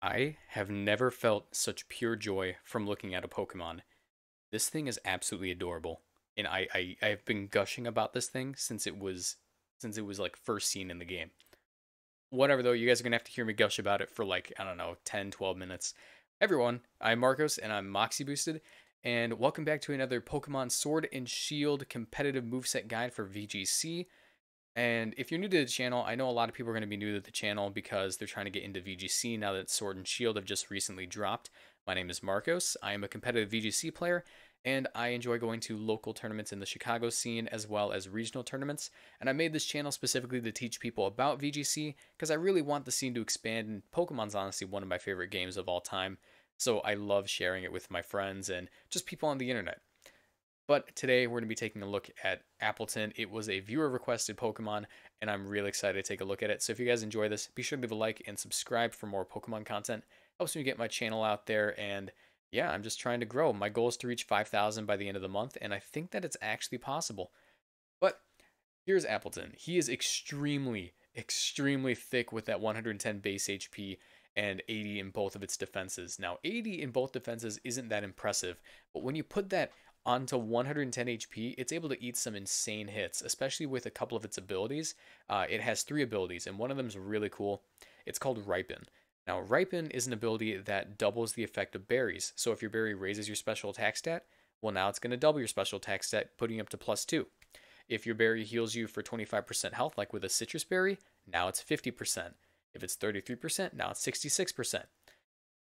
I have never felt such pure joy from looking at a Pokemon. This thing is absolutely adorable, and I have been gushing about this thing since it was like first seen in the game. Whatever though, you guys are gonna have to hear me gush about it for like, I don't know, 10-12 minutes. Everyone, I'm Marcos and I'm Moxie Boosted, and welcome back to another Pokemon Sword and Shield competitive moveset guide for VGC. And if you're new to the channel, I know a lot of people are going to be new to the channel because they're trying to get into VGC now that Sword and Shield have just recently dropped. My name is Marcos. I am a competitive VGC player, and I enjoy going to local tournaments in the Chicago scene as well as regional tournaments. And I made this channel specifically to teach people about VGC because I really want the scene to expand, and Pokemon's honestly one of my favorite games of all time. So I love sharing it with my friends and just people on the internet. But today we're going to be taking a look at Appletun. It was a viewer requested Pokemon, and I'm really excited to take a look at it. So if you guys enjoy this, be sure to leave a like and subscribe for more Pokemon content. Helps me get my channel out there, and yeah, I'm just trying to grow. My goal is to reach 5,000 by the end of the month, and I think that it's actually possible. But here's Appletun. He is extremely, extremely thick with that 110 base HP and 80 in both of its defenses. Now, 80 in both defenses isn't that impressive, but when you put that onto 110 HP, it's able to eat some insane hits, especially with a couple of its abilities. It has 3 abilities, and one of them is really cool. It's called Ripen. Now, Ripen is an ability that doubles the effect of berries. So if your berry raises your special attack stat, well, now it's going to double your special attack stat, putting you up to +2. If your berry heals you for 25% health, like with a Sitrus Berry, now it's 50%. If it's 33%, now it's 66%.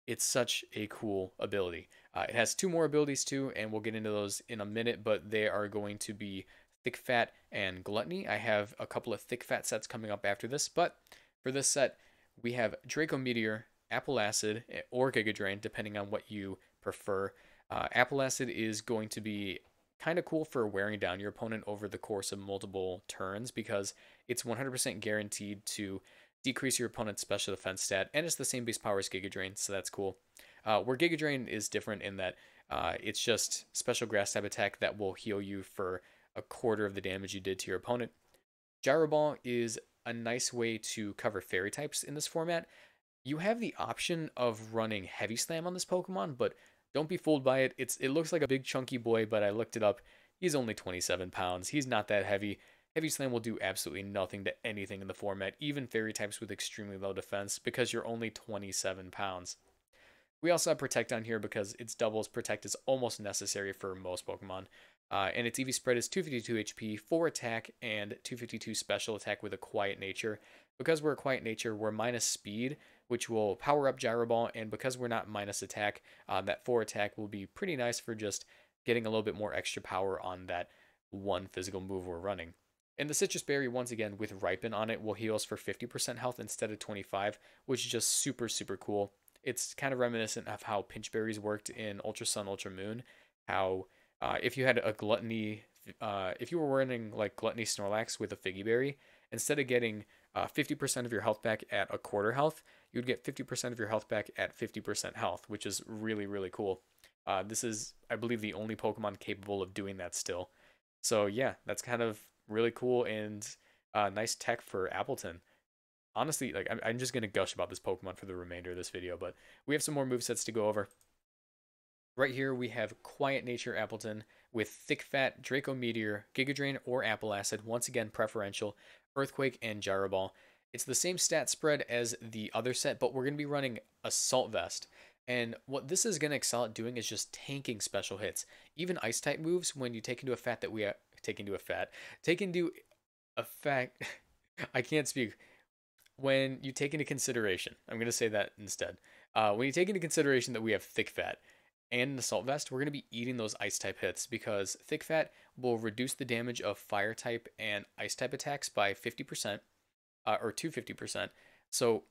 It's such a cool ability. It has 2 more abilities too, and we'll get into those in a minute, but they are going to be Thick Fat and Gluttony. I have a couple of Thick Fat sets coming up after this, but for this set, we have Draco Meteor, Apple Acid, or Giga Drain, depending on what you prefer. Apple Acid is going to be kind of cool for wearing down your opponent over the course of multiple turns because it's 100% guaranteed to decrease your opponent's special defense stat, and it's the same base power as Giga Drain, so that's cool. Where Giga Drain is different in that it's just special grass type attack that will heal you for 1/4 of the damage you did to your opponent. Gyro Ball is a nice way to cover fairy types in this format. You have the option of running Heavy Slam on this Pokemon, but don't be fooled by it. It looks like a big chunky boy, but I looked it up. He's only 27 pounds. He's not that heavy. Heavy Slam will do absolutely nothing to anything in the format, even fairy types with extremely low defense, because you're only 27 pounds. We also have Protect on here because its doubles. Protect is almost necessary for most Pokemon. And its EV spread is 252 HP, 4 attack, and 252 special attack with a quiet nature. Because we're a quiet nature, we're minus speed, which will power up Gyro Ball, and because we're not minus attack, that 4 attack will be pretty nice for just getting a little bit more extra power on that one physical move we're running. And the Sitrus Berry, once again, with Ripen on it, will heal us for 50% health instead of 25, which is just super, super cool. It's kind of reminiscent of how Pinch Berries worked in Ultra Sun, Ultra Moon, how if you had a Gluttony, if you were running like Gluttony Snorlax with a Figgy Berry, instead of getting 50% of your health back at 1/4 health, you'd get 50% of your health back at 50% health, which is really, really cool. This is, I believe, the only Pokemon capable of doing that still. So yeah, that's kind of really cool and nice tech for Appletun. Honestly, like I'm just gonna gush about this Pokemon for the remainder of this video, but we have some more movesets to go over. Right here we have Quiet Nature Appletun with Thick Fat, Draco Meteor, Giga Drain, or Apple Acid. Once again, preferential Earthquake and Gyro Ball. It's the same stat spread as the other set, but we're gonna be running Assault Vest. And what this is gonna excel at doing is just tanking special hits, even Ice type moves. When you take into a fat that we have. When you take into consideration, I'm going to say that instead. When you take into consideration that we have Thick Fat and an Assault Vest, we're going to be eating those Ice type hits because Thick Fat will reduce the damage of Fire type and Ice type attacks by 50% or 250%. So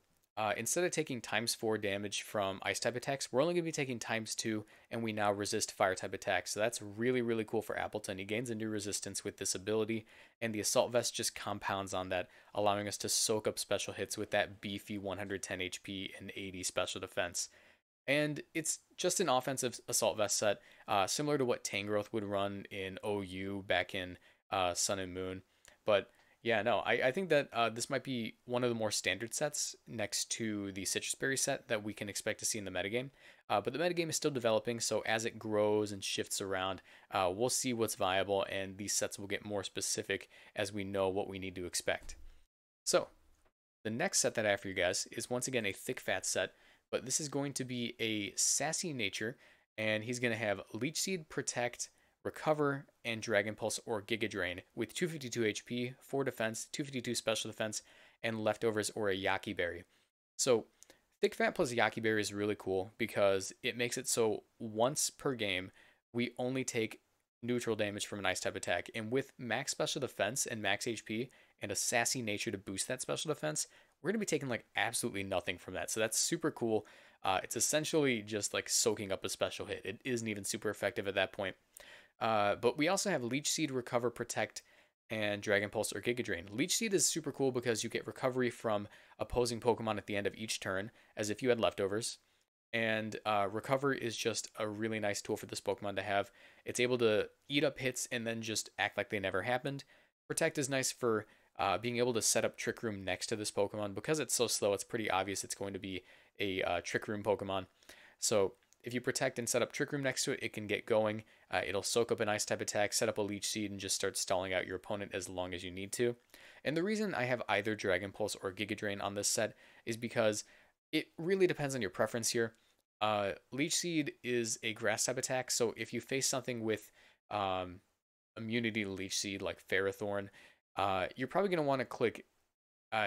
instead of taking ×4 damage from Ice type attacks, we're only going to be taking ×2, and we now resist Fire type attacks. So that's really, really cool for Appletun. He gains a new resistance with this ability, and the Assault Vest just compounds on that, allowing us to soak up special hits with that beefy 110 HP and 80 special defense. And it's just an offensive Assault Vest set, similar to what Tangrowth would run in OU back in Sun and Moon, but Yeah, no, I think that this might be one of the more standard sets next to the Sitrus Berry set that we can expect to see in the metagame. But the metagame is still developing, so as it grows and shifts around, we'll see what's viable, and these sets will get more specific as we know what we need to expect. So, the next set that I have for you guys is once again a Thick Fat set, but this is going to be a Sassy Nature, and he's going to have Leech Seed, Protect, Recover, and Dragon Pulse or Giga Drain with 252 HP, 4 defense, 252 special defense, and leftovers or a Yaki Berry. So Thick Fat plus Yaki Berry is really cool because it makes it so once per game we only take neutral damage from an ice type attack, and with max special defense and max HP and a Sassy Nature to boost that special defense, we're going to be taking like absolutely nothing from that. So that's super cool. It's essentially just like soaking up a special hit. It isn't even super effective at that point. But we also have Leech Seed, Recover, Protect, and Dragon Pulse or Giga Drain. Leech Seed is super cool because you get recovery from opposing Pokemon at the end of each turn, as if you had leftovers. And Recover is just a really nice tool for this Pokemon to have. It's able to eat up hits and then just act like they never happened. Protect is nice for being able to set up Trick Room next to this Pokemon. Because it's so slow, it's pretty obvious it's going to be a Trick Room Pokemon. So if you protect and set up Trick Room next to it, it can get going. It'll soak up an ice type attack, set up a Leech Seed, and just start stalling out your opponent as long as you need to. And the reason I have either Dragon Pulse or Giga Drain on this set is because it really depends on your preference here. Leech Seed is a grass type attack, so if you face something with immunity to Leech Seed, like Ferrothorn, you're probably going to want to click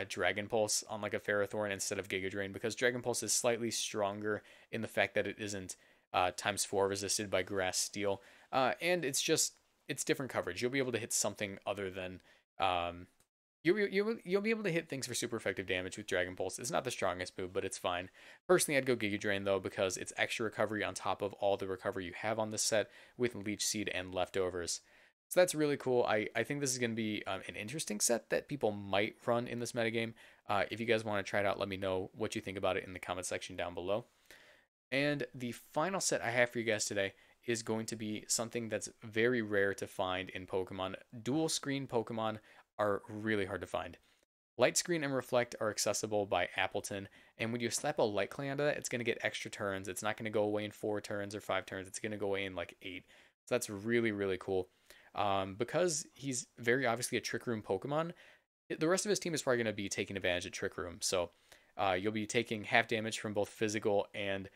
Dragon Pulse on like a Ferrothorn instead of Giga Drain, because Dragon Pulse is slightly stronger in the fact that it isn't ×4 resisted by Grass Steel, and it's different coverage. You'll be able to hit something other than you'll be able to hit things for super effective damage with Dragon Pulse. It's not the strongest move, but it's fine. Personally, I'd go Giga Drain though, because it's extra recovery on top of all the recovery you have on this set with Leech Seed and leftovers. So that's really cool. I think this is going to be an interesting set that people might run in this metagame. If you guys want to try it out, let me know what you think about it in the comment section down below. And the final set I have for you guys today is going to be something that's very rare to find in Pokemon. Dual screen Pokemon are really hard to find. Light Screen and Reflect are accessible by Appletun, and when you slap a Light Clay onto that, it's going to get extra turns. It's not going to go away in 4 turns or 5 turns. It's going to go away in like 8. So that's really, really cool. Because he's very obviously a Trick Room Pokemon, the rest of his team is probably going to be taking advantage of Trick Room. So you'll be taking half damage from both physical and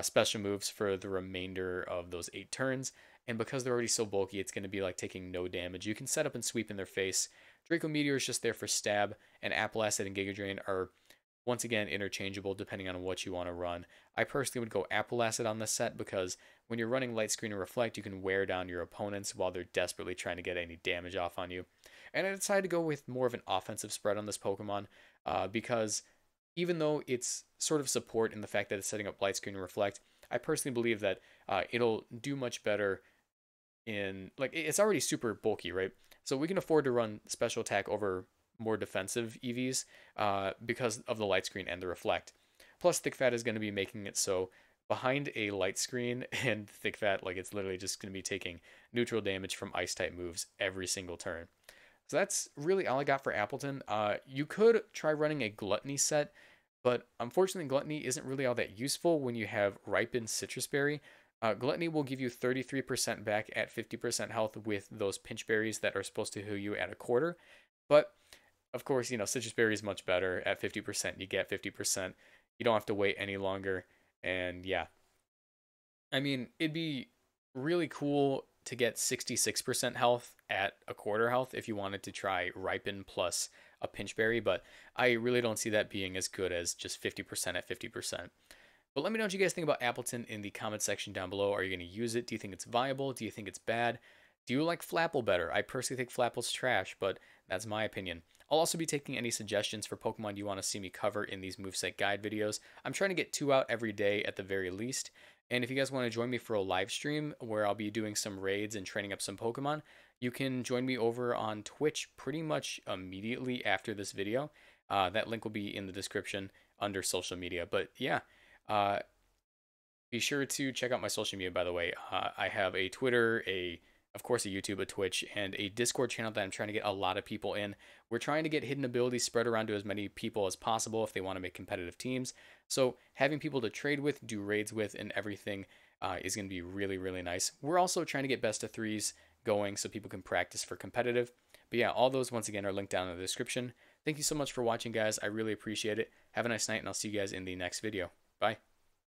special moves for the remainder of those 8 turns. And because they're already so bulky, it's going to be like taking no damage. You can set up and sweep in their face. Draco Meteor is just there for stab, and Apple Acid and Giga Drain are once again interchangeable depending on what you want to run. I personally would go Apple Acid on this set because when you're running Light Screen and Reflect, you can wear down your opponents while they're desperately trying to get any damage off on you. And I decided to go with more of an offensive spread on this Pokemon because even though it's sort of support in the fact that it's setting up Light Screen and Reflect, I personally believe that it'll do much better in, like, it's already super bulky, right? So we can afford to run special attack over more defensive EVs because of the Light Screen and the Reflect. Plus, Thick Fat is going to be making it so behind a Light Screen and Thick Fat, like, it's literally just going to be taking neutral damage from ice-type moves every single turn. So that's really all I got for Appletun. You could try running a Gluttony set, but unfortunately, Gluttony isn't really all that useful when you have Ripen Sitrus Berry. Gluttony will give you 33% back at 50% health with those Pinch Berries that are supposed to heal you at 1/4. But of course, you know, Sitrus Berry is much better at 50%. You get 50%. You don't have to wait any longer. And yeah, I mean, it'd be really cool to get 66% health at 1/4 health if you wanted to try Ripen plus a Pinch Berry, but I really don't see that being as good as just 50% at 50%. But let me know what you guys think about Appletun in the comment section down below. Are you going to use it? Do you think it's viable? Do you think it's bad? Do you like Flapple better? I personally think Flapple's trash, but that's my opinion. I'll also be taking any suggestions for Pokemon you want to see me cover in these moveset guide videos. I'm trying to get 2 out every day at the very least. And if you guys want to join me for a live stream where I'll be doing some raids and training up some Pokemon, you can join me over on Twitch pretty much immediately after this video. That link will be in the description under social media. But yeah, be sure to check out my social media, by the way. I have a Twitter, a of course, a YouTube, a Twitch, and a Discord channel that I'm trying to get a lot of people in. We're trying to get hidden abilities spread around to as many people as possible if they want to make competitive teams. So having people to trade with, do raids with, and everything is going to be really, really nice. We're also trying to get best of threes going so people can practice for competitive. But yeah, all those, once again, are linked down in the description. Thank you so much for watching, guys. I really appreciate it. Have a nice night, and I'll see you guys in the next video. Bye.